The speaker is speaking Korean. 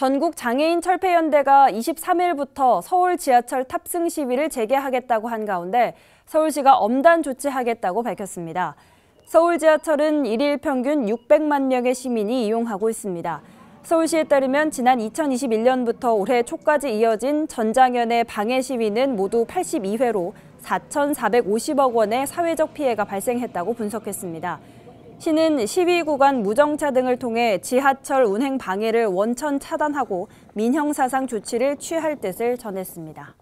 전국장애인철폐연대가 23일부터 서울 지하철 탑승 시위를 재개하겠다고 한 가운데 서울시가 엄단 조치하겠다고 밝혔습니다. 서울 지하철은 1일 평균 600만 명의 시민이 이용하고 있습니다. 서울시에 따르면 지난 2021년부터 올해 초까지 이어진 전장연의 방해 시위는 모두 82회로 4,450억 원의 사회적 피해가 발생했다고 분석했습니다. 시는 시위 구간 무정차 등을 통해 지하철 운행 방해를 원천 차단하고 민형사상 조치를 취할 뜻을 전했습니다.